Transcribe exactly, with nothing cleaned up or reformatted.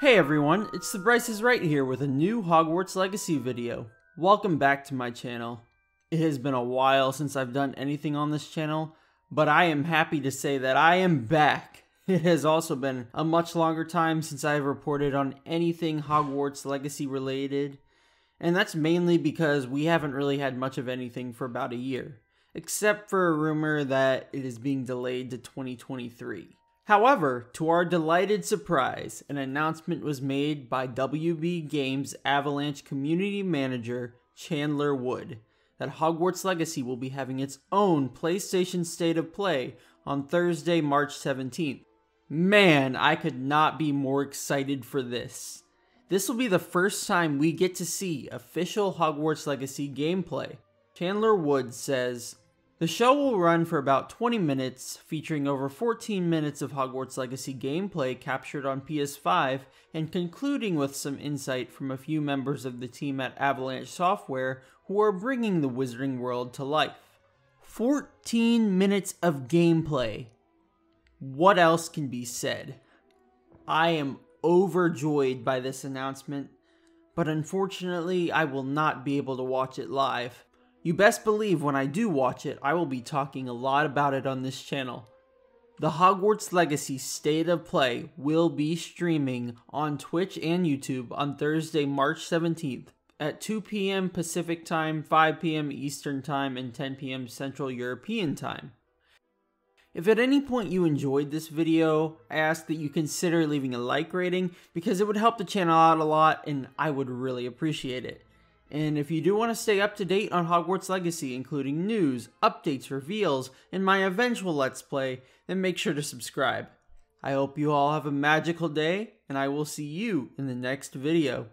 Hey everyone, it's The Bryce Is Right here with a new Hogwarts Legacy video. Welcome back to my channel. It has been a while since I've done anything on this channel, but I am happy to say that I am back. It has also been a much longer time since I have reported on anything Hogwarts Legacy related, and that's mainly because we haven't really had much of anything for about a year, except for a rumor that it is being delayed to twenty twenty-three. However, to our delighted surprise, an announcement was made by W B Games Avalanche Community Manager Chandler Wood that Hogwarts Legacy will be having its own PlayStation State of Play on Thursday, March seventeenth. Man, I could not be more excited for this. This will be the first time we get to see official Hogwarts Legacy gameplay. Chandler Wood says, "The show will run for about twenty minutes, featuring over fourteen minutes of Hogwarts Legacy gameplay captured on P S five and concluding with some insight from a few members of the team at Avalanche Software who are bringing the Wizarding World to life." fourteen minutes of gameplay. What else can be said? I am overjoyed by this announcement, but unfortunately I will not be able to watch it live. You best believe when I do watch it, I will be talking a lot about it on this channel. The Hogwarts Legacy State of Play will be streaming on Twitch and YouTube on Thursday, March seventeenth at two p m Pacific Time, five p m Eastern Time, and ten p m Central European Time. If at any point you enjoyed this video, I ask that you consider leaving a like rating because it would help the channel out a lot and I would really appreciate it. And if you do want to stay up to date on Hogwarts Legacy, including news, updates, reveals, and my eventual Let's Play, then make sure to subscribe. I hope you all have a magical day, and I will see you in the next video.